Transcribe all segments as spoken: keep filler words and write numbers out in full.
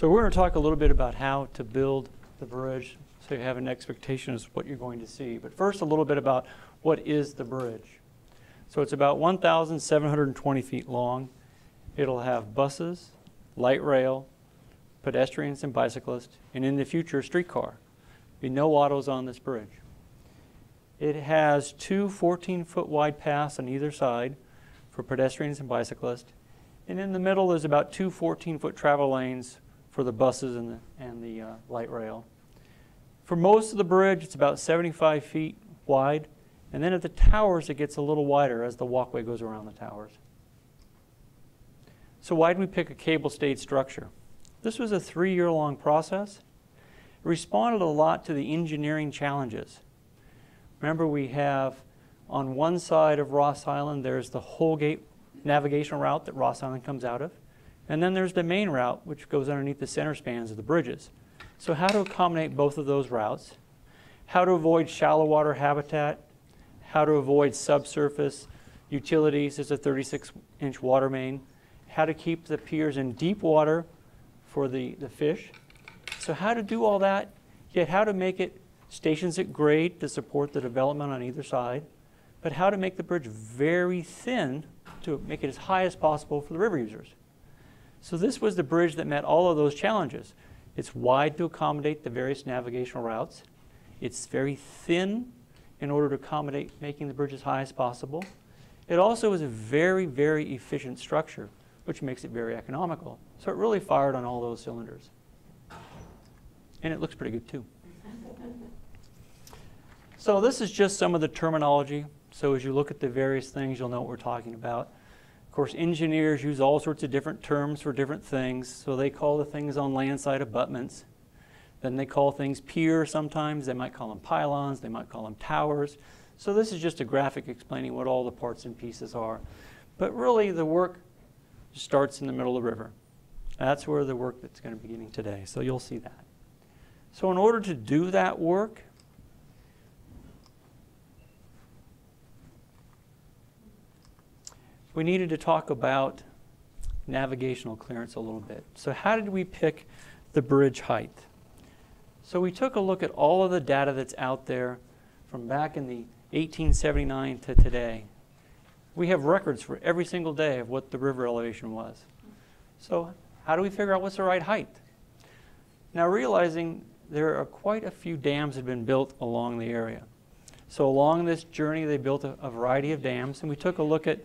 So we're going to talk a little bit about how to build the bridge so you have an expectation of what you're going to see. But first, a little bit about what is the bridge. So it's about one thousand seven hundred twenty feet long. It'll have buses, light rail, pedestrians and bicyclists, and in the future, streetcar. There'll be no autos on this bridge. It has two fourteen-foot wide paths on either side for pedestrians and bicyclists. And in the middle, there's about two fourteen-foot travel lanes for the buses and the, and the uh, light rail. For most of the bridge, it's about seventy-five feet wide. And then at the towers, it gets a little wider as the walkway goes around the towers. So why did we pick a cable-stayed structure? This was a three-year-long process. It responded a lot to the engineering challenges. Remember, we have on one side of Ross Island, there's the Holgate navigational route that Ross Island comes out of. And then there's the main route, which goes underneath the center spans of the bridges. So how to accommodate both of those routes, how to avoid shallow water habitat, how to avoid subsurface utilities. There's a thirty-six inch water main. How to keep the piers in deep water for the, the fish. So how to do all that, yet how to make it stations at grade to support the development on either side, but how to make the bridge very thin to make it as high as possible for the river users. So this was the bridge that met all of those challenges. It's wide to accommodate the various navigational routes. It's very thin in order to accommodate making the bridge as high as possible. It also is a very, very efficient structure, which makes it very economical. So it really fired on all those cylinders. And it looks pretty good, too. So this is just some of the terminology. So as you look at the various things, you'll know what we're talking about. Of course, engineers use all sorts of different terms for different things. So they call the things on land side abutments. Then they call things piers sometimes. They might call them pylons. They might call them towers. So this is just a graphic explaining what all the parts and pieces are. But really, the work starts in the middle of the river. That's where the work that's going to be beginning today. So you'll see that. So in order to do that work, we needed to talk about navigational clearance a little bit. So how did we pick the bridge height? So we took a look at all of the data that's out there from back in the eighteen seventy-nine to today. We have records for every single day of what the river elevation was. So how do we figure out what's the right height? Now, realizing there are quite a few dams that have been built along the area. So along this journey, they built a, a variety of dams. And we took a look at,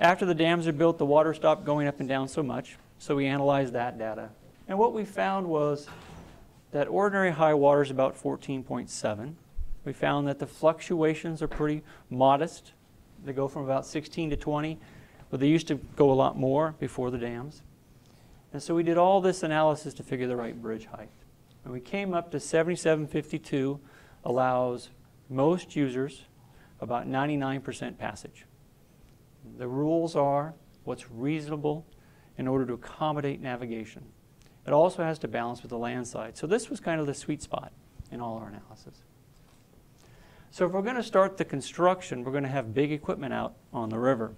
after the dams are built, the water stopped going up and down so much. So we analyzed that data. And what we found was that ordinary high water is about fourteen point seven. We found that the fluctuations are pretty modest. They go from about sixteen to twenty, but they used to go a lot more before the dams. And so we did all this analysis to figure the right bridge height. And we came up to seventy-seven fifty-two allows most users about ninety-nine percent passage. The rules are what's reasonable in order to accommodate navigation. It also has to balance with the land side. So this was kind of the sweet spot in all our analysis. So if we're going to start the construction, we're going to have big equipment out on the river.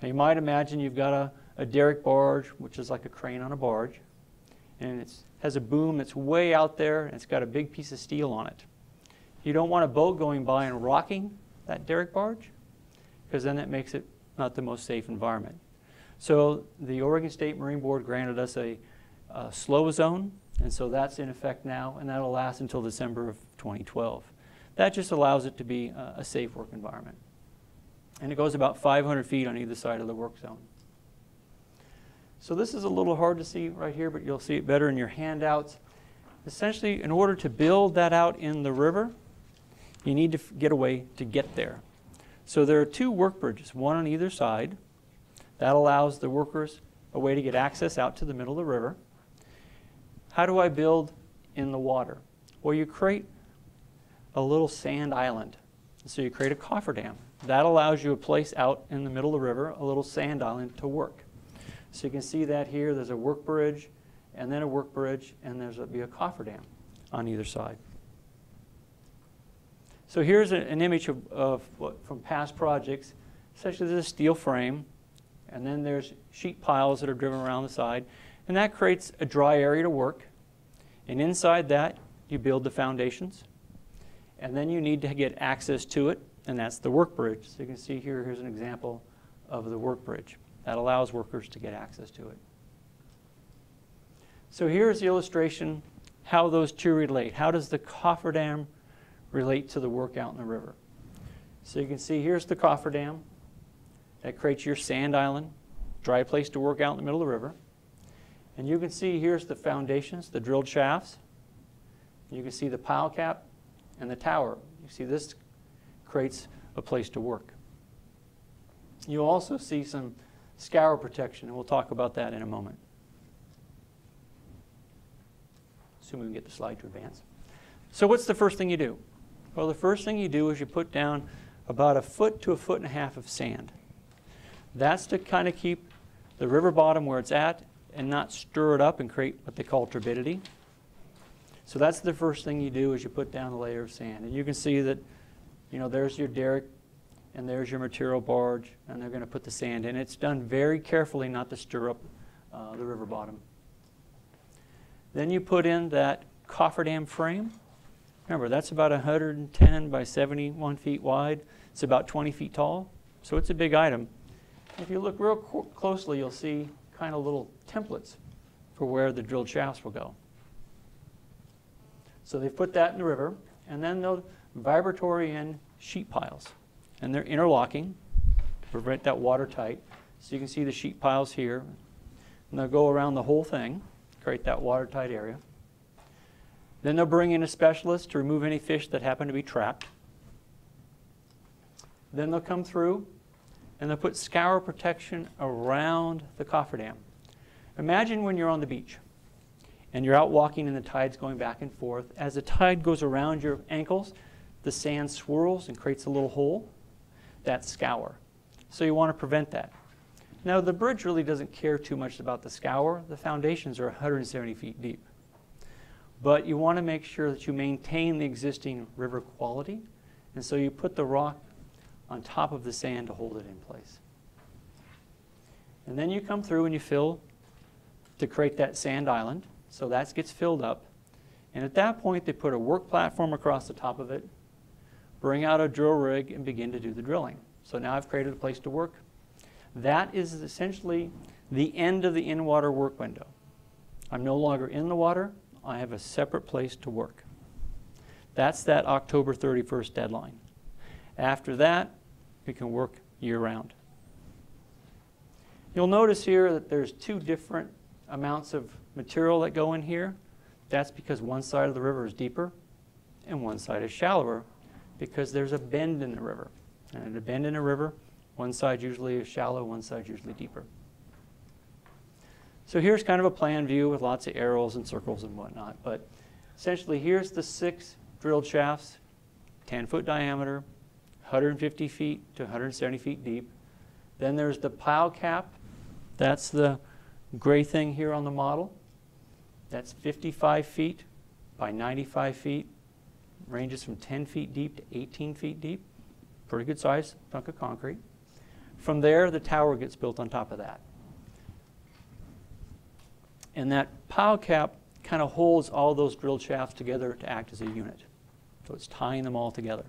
Now you might imagine you've got a a derrick barge, which is like a crane on a barge, and it has a boom that's way out there, and it's got a big piece of steel on it. You don't want a boat going by and rocking that derrick barge, because then that makes it not the most safe environment. So the Oregon State Marine Board granted us a, a slow zone, and so that's in effect now, and that'll last until December of twenty twelve. That just allows it to be a, a safe work environment. And it goes about five hundred feet on either side of the work zone. So this is a little hard to see right here, but you'll see it better in your handouts. Essentially, in order to build that out in the river, you need to get a way to get there. So there are two work bridges, one on either side. That allows the workers a way to get access out to the middle of the river. How do I build in the water? Well, you create a little sand island. So you create a cofferdam. That allows you a place out in the middle of the river, a little sand island to work. So you can see that here, there's a work bridge, and then a work bridge, and there's be a cofferdam on either side. So here's a, an image of, of what, from past projects. Essentially, there's a steel frame, and then there's sheet piles that are driven around the side, and that creates a dry area to work. And inside that, you build the foundations, and then you need to get access to it, and that's the work bridge. So you can see here, here's an example of the work bridge. That allows workers to get access to it. So here's the illustration how those two relate. How does the cofferdam relate to the work out in the river? So you can see here's the cofferdam. That creates your sand island, dry place to work out in the middle of the river. And you can see here's the foundations, the drilled shafts. You can see the pile cap and the tower. You see this creates a place to work. You'll also see some scour protection, and we'll talk about that in a moment. Assuming we can get the slide to advance. So what's the first thing you do? Well, the first thing you do is you put down about a foot to a foot and a half of sand. That's to kind of keep the river bottom where it's at and not stir it up and create what they call turbidity. So that's the first thing you do is you put down a layer of sand. And you can see that, you know, there's your derrick and there's your material barge, and they're going to put the sand in. It's done very carefully not to stir up uh, the river bottom. Then you put in that cofferdam frame. Remember, that's about one hundred ten by seventy-one feet wide. It's about twenty feet tall, so it's a big item. If you look real closely, you'll see kind of little templates for where the drilled shafts will go. So they've put that in the river, and then they'll vibratory in sheet piles. And they're interlocking to prevent that water tight. So you can see the sheet piles here. And they'll go around the whole thing, create that watertight area. Then they'll bring in a specialist to remove any fish that happen to be trapped. Then they'll come through and they'll put scour protection around the cofferdam. Imagine when you're on the beach and you're out walking and the tide's going back and forth. As the tide goes around your ankles, the sand swirls and creates a little hole. That's scour. So you want to prevent that. Now, the bridge really doesn't care too much about the scour. The foundations are one hundred seventy feet deep. But you want to make sure that you maintain the existing river quality, and so you put the rock on top of the sand to hold it in place. And then you come through and you fill to create that sand island. So that gets filled up. And at that point, they put a work platform across the top of it, bring out a drill rig, and begin to do the drilling. So now I've created a place to work. That is essentially the end of the in-water work window. I'm no longer in the water. I have a separate place to work. That's that October thirty-first deadline. After that, we can work year-round. You'll notice here that there's two different amounts of material that go in here. That's because one side of the river is deeper and one side is shallower because there's a bend in the river. And at a bend in a river, one side usually is shallow, one side usually deeper. So here's kind of a plan view with lots of arrows and circles and whatnot. But essentially, here's the six drilled shafts, ten foot diameter, one hundred fifty feet to one hundred seventy feet deep. Then there's the pile cap. That's the gray thing here on the model. That's fifty-five feet by ninety-five feet. Ranges from ten feet deep to eighteen feet deep. Pretty good size chunk of concrete. From there, the tower gets built on top of that. And that pile cap kind of holds all those drilled shafts together to act as a unit. So it's tying them all together.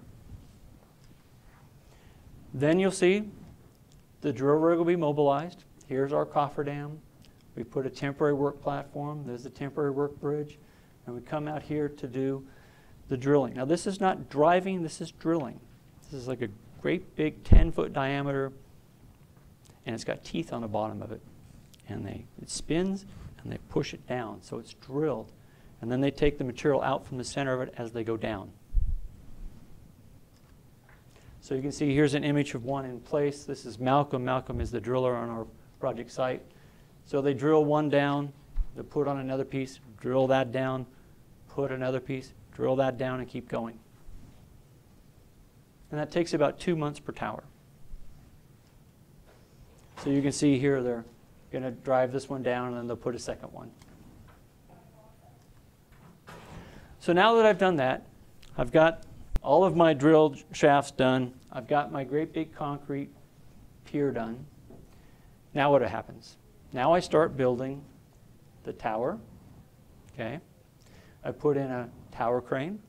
Then you'll see the drill rig will be mobilized. Here's our cofferdam. We put a temporary work platform. There's the temporary work bridge. And we come out here to do the drilling. Now, this is not driving. This is drilling. This is like a great big ten foot diameter, and it's got teeth on the bottom of it. And they, it spins, and they push it down. So it's drilled. And then they take the material out from the center of it as they go down. So you can see here's an image of one in place. This is Malcolm. Malcolm is the driller on our project site. So they drill one down, they put on another piece, drill that down, put another piece, drill that down, and keep going. And that takes about two months per tower. So you can see here they're going to drive this one down, and then they'll put a second one. So now that I've done that, I've got all of my drilled shafts done. I've got my great big concrete pier done. Now what happens? Now I start building the tower. Okay, I put in a tower crane.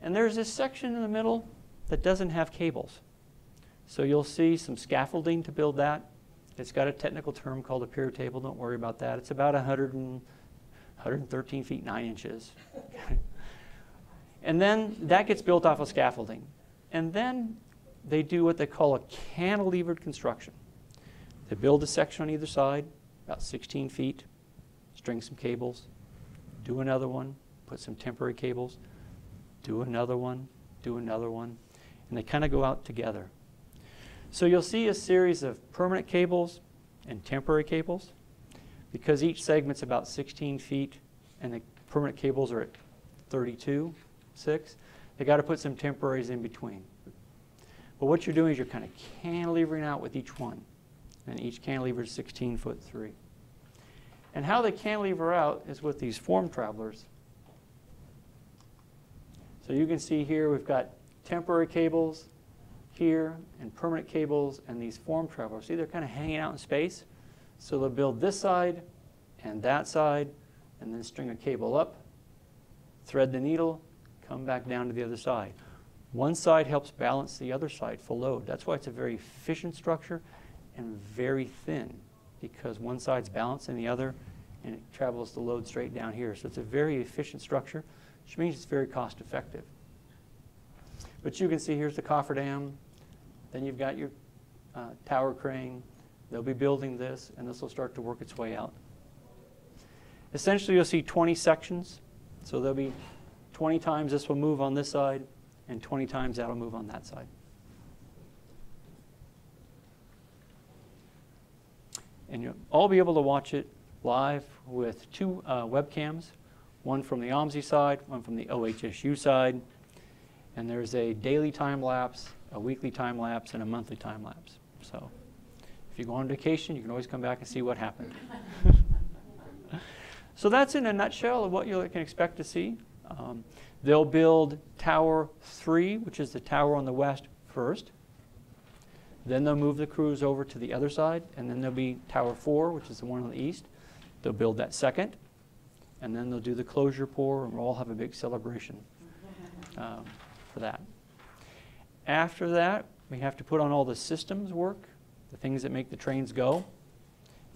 And there's this section in the middle that doesn't have cables. So you'll see some scaffolding to build that. It's got a technical term called a pier table. Don't worry about that. It's about one hundred and thirteen feet nine inches. And then that gets built off of scaffolding. And then they do what they call a cantilevered construction. They build a section on either side, about sixteen feet, string some cables, do another one, put some temporary cables, do another one, do another one. And they kind of go out together. So you'll see a series of permanent cables and temporary cables, because each segment's about sixteen feet and the permanent cables are at thirty-two, six. They got to put some temporaries in between. But what you're doing is you're kind of cantilevering out with each one. And each cantilever is sixteen foot three. And how they cantilever out is with these form travelers. So you can see here we've got temporary cables here and permanent cables and these form travelers. See, they're kind of hanging out in space. So they'll build this side and that side and then string a cable up, thread the needle, come back down to the other side. One side helps balance the other side for load. That's why it's a very efficient structure and very thin, because one side's balancing the other and it travels the load straight down here. So it's a very efficient structure, which means it's very cost effective. But you can see here's the cofferdam. Then you've got your uh, tower crane. They'll be building this, and this will start to work its way out. Essentially, you'll see twenty sections. So there'll be twenty times this will move on this side, and twenty times that'll move on that side. And you'll all be able to watch it live with two uh, webcams, one from the O M S I side, one from the O H S U side. And there's a daily time lapse, a weekly time lapse, and a monthly time lapse. So if you go on vacation, you can always come back and see what happened. So that's in a nutshell of what you can expect to see. Um, they'll build Tower three, which is the tower on the west, first. Then they'll move the crews over to the other side, and then there'll be Tower four, which is the one on the east. They'll build that second, and then they'll do the closure pour, and we'll all have a big celebration um, for that. After that, we have to put on all the systems work, the things that make the trains go.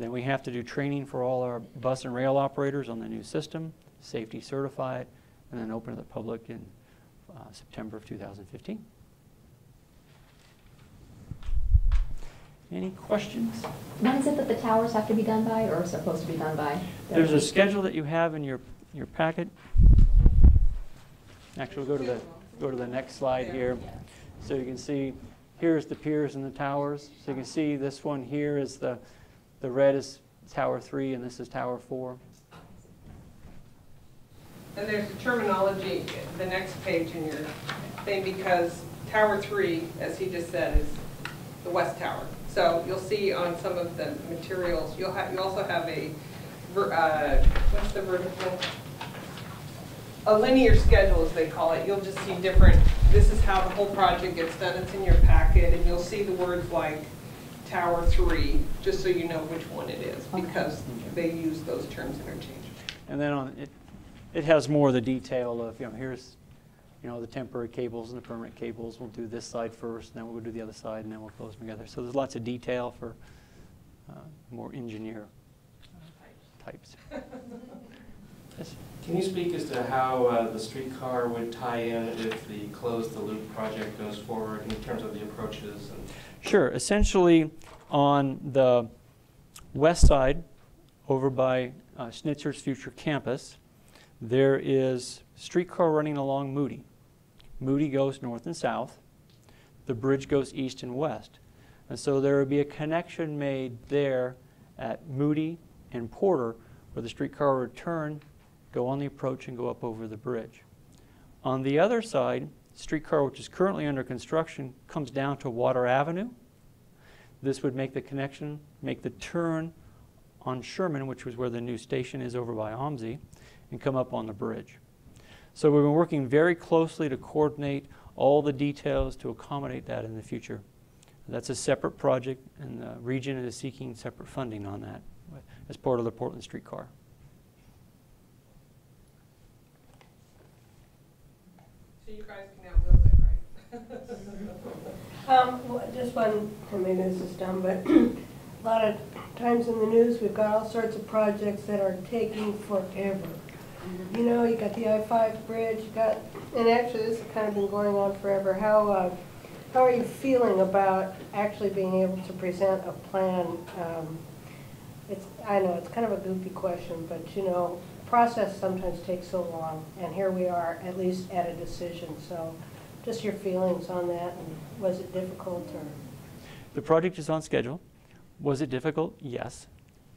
Then we have to do training for all our bus and rail operators on the new system, safety certify it, and then open to the public in uh, September of two thousand fifteen. Any questions? When is it that the towers have to be done by, or are supposed to be done by? There's a schedule that you have in your your packet. Actually, we'll go to the go to the next slide here, so you can see here's the piers and the towers. So you can see this one here is the the red is Tower three, and this is Tower four. And there's a terminology, the next page in your thing, because Tower three, as he just said, is the West Tower. So you'll see on some of the materials, you'll have, you also have a, uh, what's the vertical? A linear schedule, as they call it. You'll just see different, this is how the whole project gets done. It's in your packet, and you'll see the words like Tower three, just so you know which one it is, because they use those terms interchangeably. And then on it, it has more of the detail of, you know, here's, you know, the temporary cables and the permanent cables. We'll do this side first, and then we'll do the other side, and then we'll close them together. So there's lots of detail for uh, more engineer types. Yes? Can you speak as to how uh, the streetcar would tie in if the Close the Loop project goes forward in terms of the approaches? And sure. Essentially, on the west side, over by uh, Schnitzer's future campus, there is streetcar running along Moody. Moody goes north and south. The bridge goes east and west. And so there would be a connection made there at Moody and Porter, where the streetcar would turn, go on the approach, and go up over the bridge. On the other side, streetcar, which is currently under construction, comes down to Water Avenue. This would make the connection, make the turn on Sherman, which was where the new station is over by O M S I, and come up on the bridge. So we've been working very closely to coordinate all the details to accommodate that in the future. That's a separate project, and the region is seeking separate funding on that. as part of the Portland streetcar. So you guys can now build it, right? um, well, just one, I mean, this is dumb, but a lot of times in the news we've got all sorts of projects that are taking forever. You know, you got the I five bridge, you got, and actually this has kind of been going on forever. How uh, how are you feeling about actually being able to present a plan? Um, it's I know it's kind of a goofy question, but you know, process sometimes takes so long, and here we are at least at a decision. So, just your feelings on that, and was it difficult? Or the project is on schedule. Was it difficult? Yes,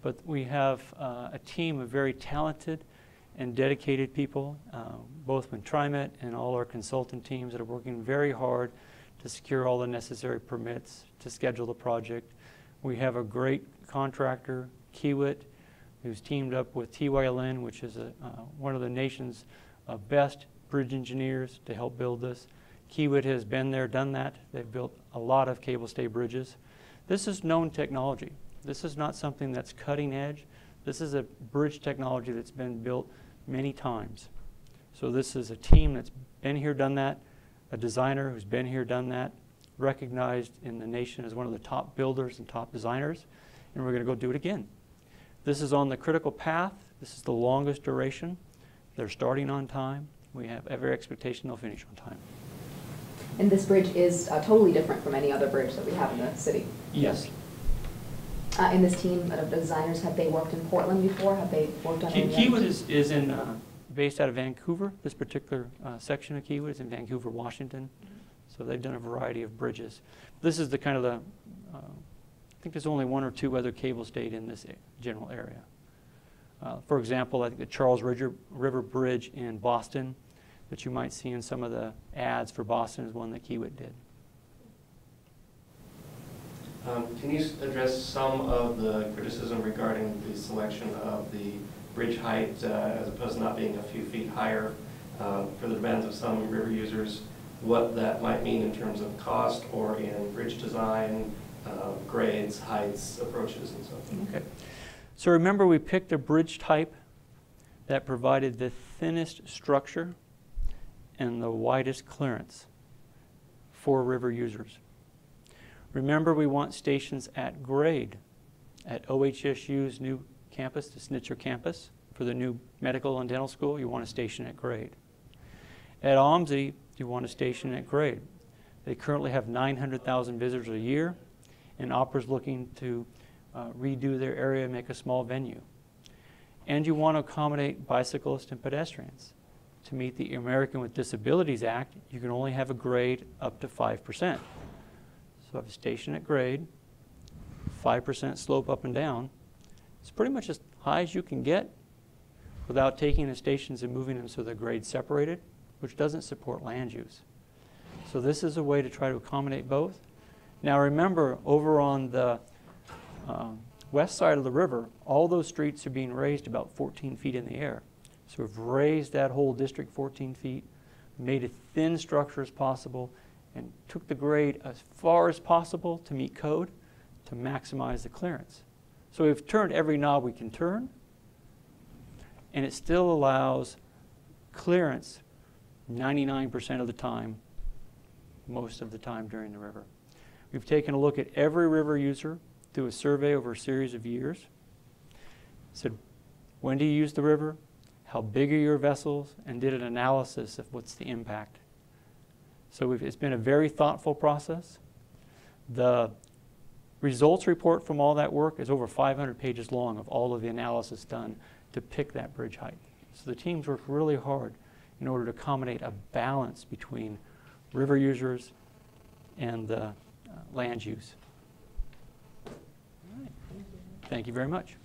but we have uh, a team of very talented and dedicated people, uh, both with TriMet and all our consultant teams that are working very hard to secure all the necessary permits to schedule the project. We have a great contractor, Kiewit, who's teamed up with T Y L N, which is a, uh, one of the nation's uh, best bridge engineers to help build this. Kiewit has been there, done that. They've built a lot of cable-stay bridges. This is known technology. This is not something that's cutting edge. This is a bridge technology that's been built many times. So this is a team that's been here, done that, a designer who's been here, done that, recognized in the nation as one of the top builders and top designers, and we're going to go do it again. This is on the critical path. This is the longest duration. They're starting on time. We have every expectation they'll finish on time. And this bridge is uh, totally different from any other bridge that we have in the city. Yes. Uh, in this team of designers, have they worked in Portland before? Have they worked on? Ki Kiewit is, is in, uh, based out of Vancouver. This particular uh, section of Kiewit is in Vancouver, Washington. Mm-hmm. So they've done a variety of bridges. This is the kind of the, uh, I think there's only one or two other cable stayed in this general area. Uh, for example, I think the Charles River, River Bridge in Boston that you might see in some of the ads for Boston is one that Kiewit did. Um, can you address some of the criticism regarding the selection of the bridge height uh, as opposed to not being a few feet higher uh, for the demands of some river users, what that might mean in terms of cost or in bridge design, uh, grades, heights, approaches, and so forth? Okay. So remember, we picked a bridge type that provided the thinnest structure and the widest clearance for river users. Remember, we want stations at grade at O H S U's new campus, the Schnitzer campus, for the new medical and dental school. You want a station at grade. At O M S I, you want a station at grade. They currently have nine hundred thousand visitors a year, and Opera's looking to uh, redo their area and make a small venue. And you want to accommodate bicyclists and pedestrians. To meet the American with Disabilities Act, you can only have a grade up to five percent. So I have a station at grade, five percent slope up and down. It's pretty much as high as you can get without taking the stations and moving them so they're grade separated, which doesn't support land use. So this is a way to try to accommodate both. Now remember, over on the um, west side of the river, all those streets are being raised about fourteen feet in the air. So we've raised that whole district fourteen feet, made it thin structure as possible, and took the grade as far as possible to meet code to maximize the clearance. So we've turned every knob we can turn, and it still allows clearance ninety-nine percent of the time, most of the time during the river. We've taken a look at every river user through a survey over a series of years. Said, when do you use the river? How big are your vessels? And did an analysis of what's the impact. So we've, it's been a very thoughtful process. The results report from all that work is over five hundred pages long of all of the analysis done to pick that bridge height. So the teams worked really hard in order to accommodate a balance between river users and the uh, land use. All right. Thank you very much.